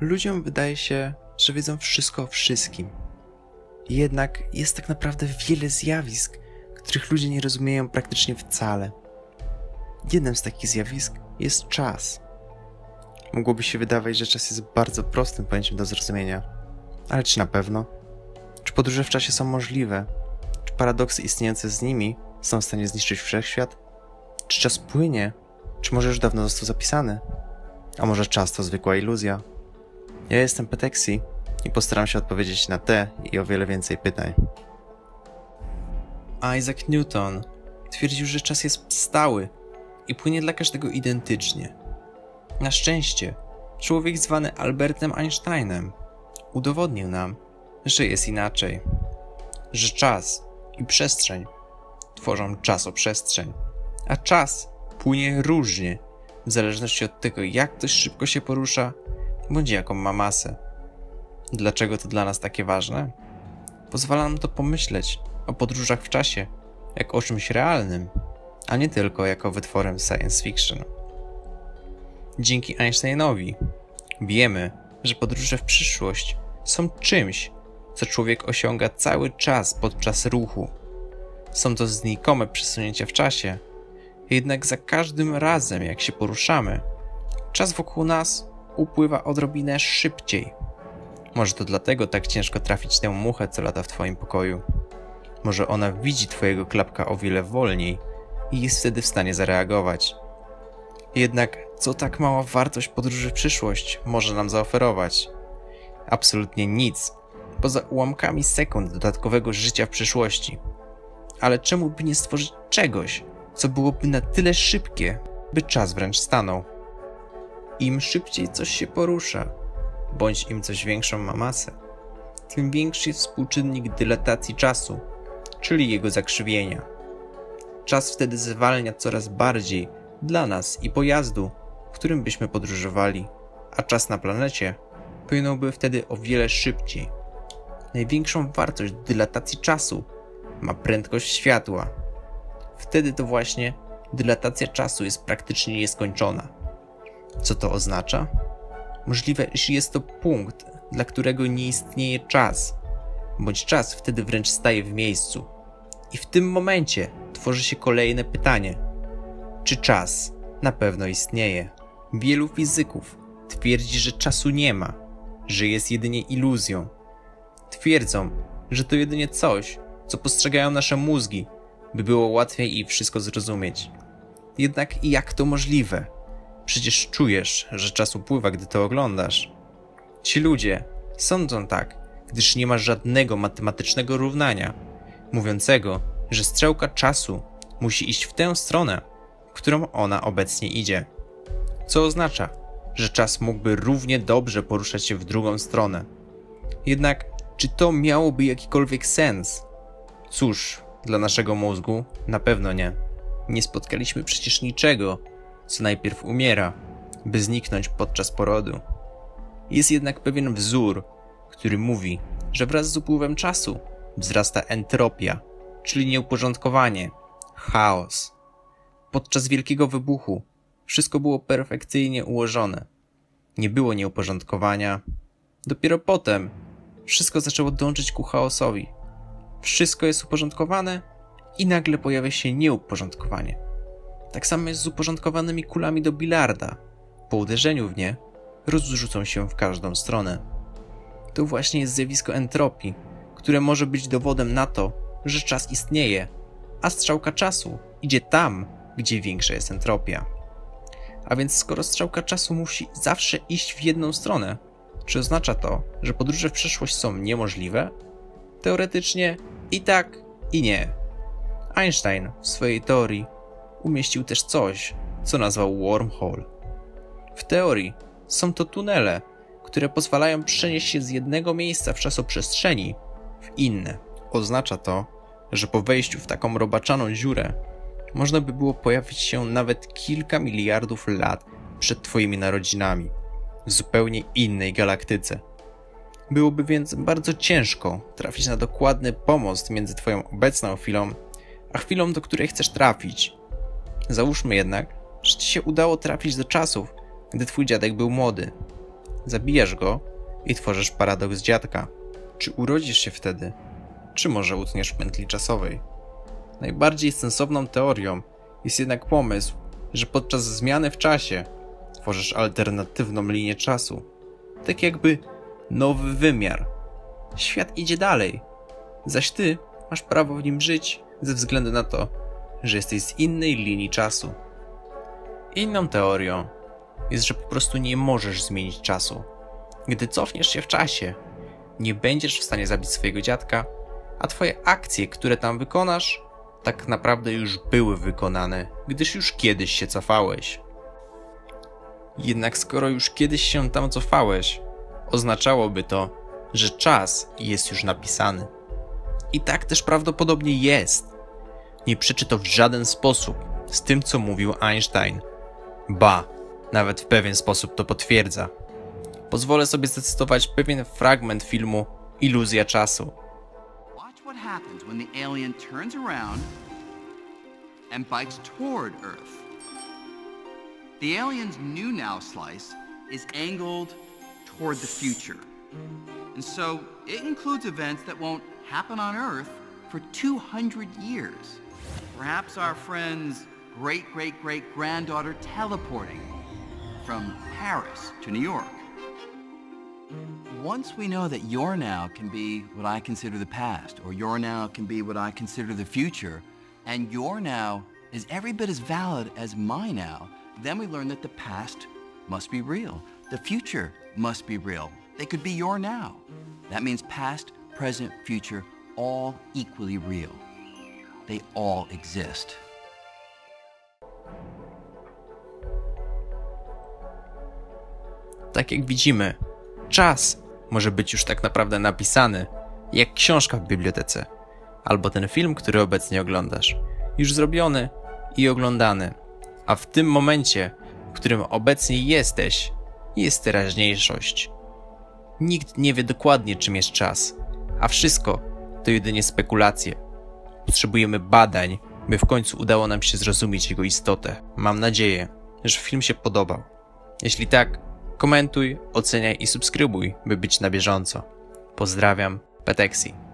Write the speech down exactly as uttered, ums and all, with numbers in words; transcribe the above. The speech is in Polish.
Ludziom wydaje się, że wiedzą wszystko o wszystkim. Jednak jest tak naprawdę wiele zjawisk, których ludzie nie rozumieją praktycznie wcale. Jednym z takich zjawisk jest czas. Mogłoby się wydawać, że czas jest bardzo prostym pojęciem do zrozumienia. Ale czy na pewno? Czy podróże w czasie są możliwe? Czy paradoksy istniejące z nimi są w stanie zniszczyć wszechświat? Czy czas płynie? Czy może już dawno został zapisany? A może czas to zwykła iluzja? Ja jestem Petexy i postaram się odpowiedzieć na te i o wiele więcej pytań. Isaac Newton twierdził, że czas jest stały i płynie dla każdego identycznie. Na szczęście, człowiek zwany Albertem Einsteinem udowodnił nam, że jest inaczej. Że czas i przestrzeń tworzą czasoprzestrzeń, a czas płynie różnie w zależności od tego, jak ktoś szybko się porusza bądź jaką ma masę. Dlaczego to dla nas takie ważne? Pozwala nam to pomyśleć o podróżach w czasie jak o czymś realnym, a nie tylko jako wytworem science fiction. Dzięki Einsteinowi wiemy, że podróże w przyszłość są czymś, co człowiek osiąga cały czas podczas ruchu. Są to znikome przesunięcia w czasie, jednak za każdym razem jak się poruszamy, czas wokół nas upływa odrobinę szybciej. Może to dlatego tak ciężko trafić tę muchę, co lata w twoim pokoju. Może ona widzi twojego klapka o wiele wolniej i jest wtedy w stanie zareagować. Jednak co tak mała wartość podróży w przyszłość może nam zaoferować? Absolutnie nic, poza ułamkami sekund dodatkowego życia w przyszłości. Ale czemu by nie stworzyć czegoś, co byłoby na tyle szybkie, by czas wręcz stanął? Im szybciej coś się porusza, bądź im coś większą ma masę, tym większy jest współczynnik dylatacji czasu, czyli jego zakrzywienia. Czas wtedy zwalnia coraz bardziej dla nas i pojazdu, w którym byśmy podróżowali, a czas na planecie płynąłby wtedy o wiele szybciej. Największą wartość dylatacji czasu ma prędkość światła. Wtedy to właśnie dylatacja czasu jest praktycznie nieskończona. Co to oznacza? Możliwe, że jest to punkt, dla którego nie istnieje czas, bądź czas wtedy wręcz staje w miejscu. I w tym momencie tworzy się kolejne pytanie. Czy czas na pewno istnieje? Wielu fizyków twierdzi, że czasu nie ma, że jest jedynie iluzją. Twierdzą, że to jedynie coś, co postrzegają nasze mózgi, by było łatwiej i wszystko zrozumieć. Jednak jak to możliwe? Przecież czujesz, że czas upływa, gdy to oglądasz. Ci ludzie sądzą tak, gdyż nie ma żadnego matematycznego równania, mówiącego, że strzałka czasu musi iść w tę stronę, w którą ona obecnie idzie. Co oznacza, że czas mógłby równie dobrze poruszać się w drugą stronę. Jednak czy to miałoby jakikolwiek sens? Cóż, dla naszego mózgu na pewno nie. Nie spotkaliśmy przecież niczego, co najpierw umiera, by zniknąć podczas porodu. Jest jednak pewien wzór, który mówi, że wraz z upływem czasu wzrasta entropia, czyli nieuporządkowanie, chaos. Podczas wielkiego wybuchu wszystko było perfekcyjnie ułożone. Nie było nieuporządkowania. Dopiero potem wszystko zaczęło dążyć ku chaosowi. Wszystko jest uporządkowane i nagle pojawia się nieuporządkowanie. Tak samo jest z uporządkowanymi kulami do bilarda. Po uderzeniu w nie rozrzucą się w każdą stronę. To właśnie jest zjawisko entropii, które może być dowodem na to, że czas istnieje, a strzałka czasu idzie tam, gdzie większa jest entropia. A więc skoro strzałka czasu musi zawsze iść w jedną stronę, czy oznacza to, że podróże w przyszłość są niemożliwe? Teoretycznie i tak, i nie. Einstein w swojej teorii umieścił też coś, co nazwał wormhole. W teorii są to tunele, które pozwalają przenieść się z jednego miejsca w czasoprzestrzeni w inne. Oznacza to, że po wejściu w taką robaczaną dziurę można by było pojawić się nawet kilka miliardów lat przed twoimi narodzinami, w zupełnie innej galaktyce. Byłoby więc bardzo ciężko trafić na dokładny pomost między twoją obecną chwilą, a chwilą, do której chcesz trafić. Załóżmy jednak, że ci się udało trafić do czasów, gdy twój dziadek był młody. zabijasz go i tworzysz paradoks dziadka. Czy urodzisz się wtedy? Czy może utniesz w pętli czasowej? Najbardziej sensowną teorią jest jednak pomysł, że podczas zmiany w czasie tworzysz alternatywną linię czasu. Tak jakby nowy wymiar. Świat idzie dalej, zaś ty masz prawo w nim żyć ze względu na to, że jesteś z innej linii czasu. Inną teorią jest, że po prostu nie możesz zmienić czasu. Gdy cofniesz się w czasie, nie będziesz w stanie zabić swojego dziadka, a twoje akcje, które tam wykonasz, tak naprawdę już były wykonane, gdyż już kiedyś się cofałeś. Jednak skoro już kiedyś się tam cofałeś, oznaczałoby to, że czas jest już napisany. I tak też prawdopodobnie jest. Nie przeczy to w żaden sposób z tym, co mówił Einstein. Ba, nawet w pewien sposób to potwierdza. Pozwolę sobie zacytować pewien fragment filmu Iluzja czasu. Watch what happens when the alien turns around and bites toward Earth. The alien's new now slice is angled toward the future. And so it includes events that won't happen on Earth for two hundred years. Perhaps our friend's great-great-great-granddaughter teleporting from Paris to New York. Once we know that your now can be what I consider the past, or your now can be what I consider the future, and your now is every bit as valid as my now, then we learn that the past must be real. The future must be real. They could be your now. That means past, present, future, all equally real. They all exist. Tak jak widzimy, czas może być już tak naprawdę napisany, jak książka w bibliotece, albo ten film, który obecnie oglądasz, już zrobiony i oglądany, a w tym momencie, w którym obecnie jesteś, jest teraźniejszość. Nikt nie wie dokładnie, czym jest czas, a wszystko to jedynie spekulacje. Potrzebujemy badań, by w końcu udało nam się zrozumieć jego istotę. Mam nadzieję, że film się podobał. Jeśli tak, komentuj, oceniaj i subskrybuj, by być na bieżąco. Pozdrawiam, Petexy.